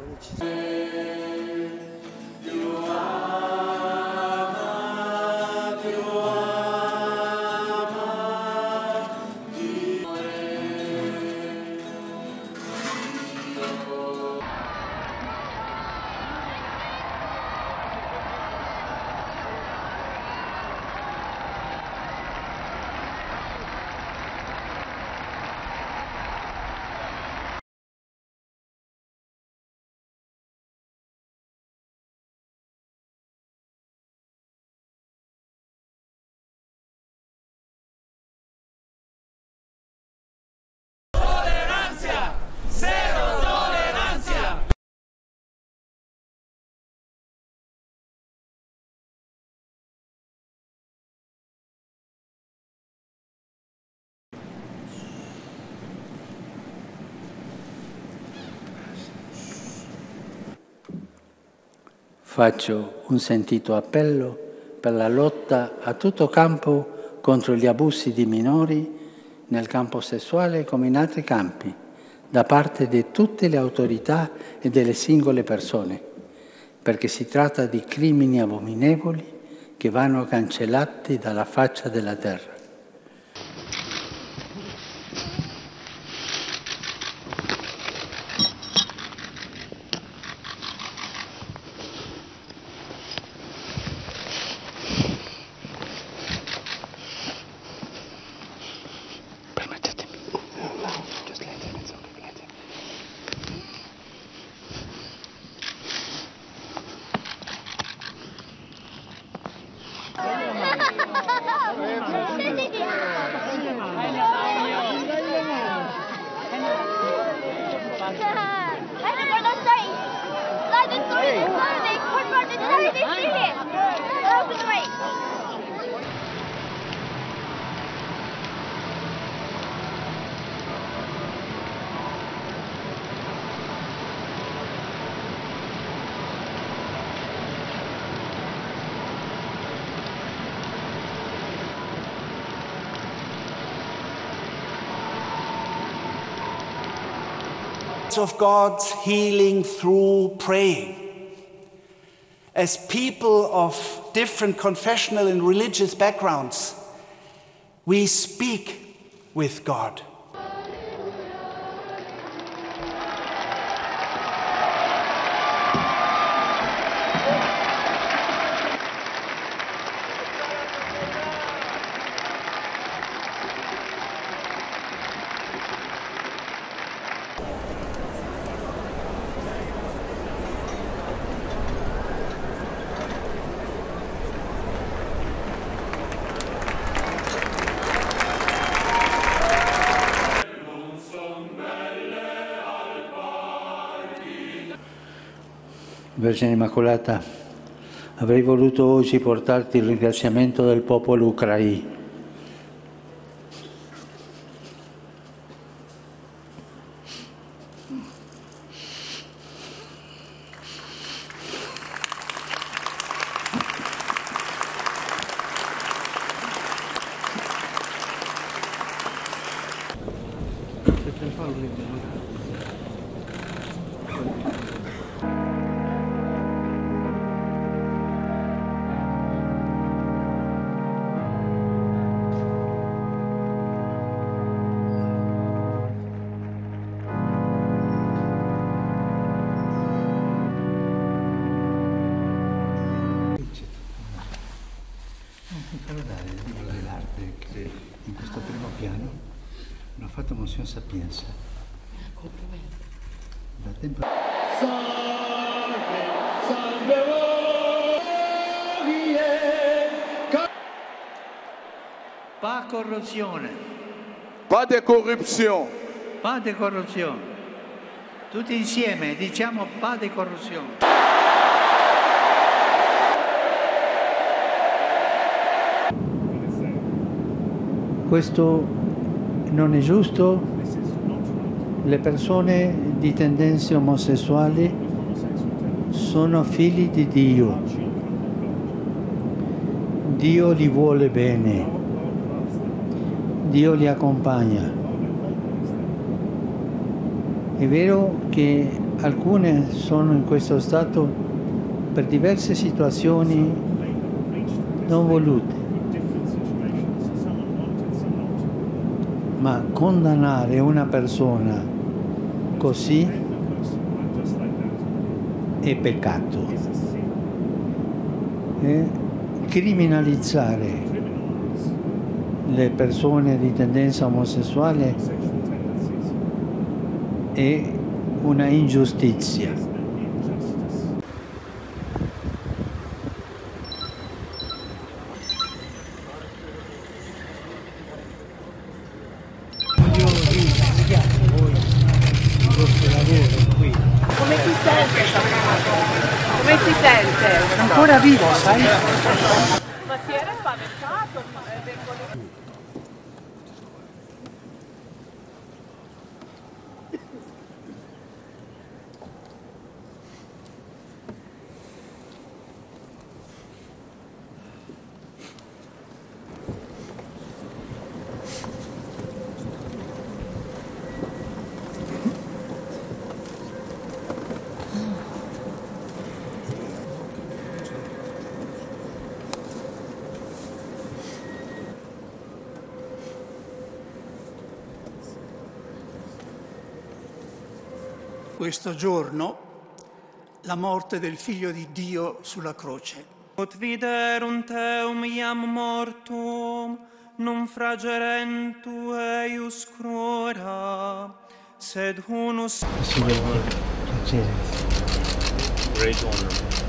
sono deciso. Faccio un sentito appello per la lotta a tutto campo contro gli abusi di minori nel campo sessuale come in altri campi, da parte di tutte le autorità e delle singole persone, perché si tratta di crimini abominevoli che vanno cancellati dalla faccia della terra. Of God's healing through praying. As people of different confessional and religious backgrounds, we speak with God. Vergine Immacolata, avrei voluto oggi portarti il ringraziamento del popolo ucraino. Sapienza. Da tempo... Salve, salve voi! Pas corruzione. Pas de corruption. Pas de corruzione. Tutti insieme diciamo pas de corruzione. Questo non è giusto, le persone di tendenze omosessuali sono figli di Dio, Dio li vuole bene, Dio li accompagna. È vero che Alcune sono in questo stato per diverse situazioni non volute, ma condannare una persona così è peccato. E criminalizzare le persone di tendenza omosessuale è una ingiustizia. Ancora vivo, sai? Ma si era spaventato mercoledì. Questo giorno, la morte del Figlio di Dio sulla croce. Ut viderunt eum iam mortum, non fragerentu eius crura, sed unus... Great honor.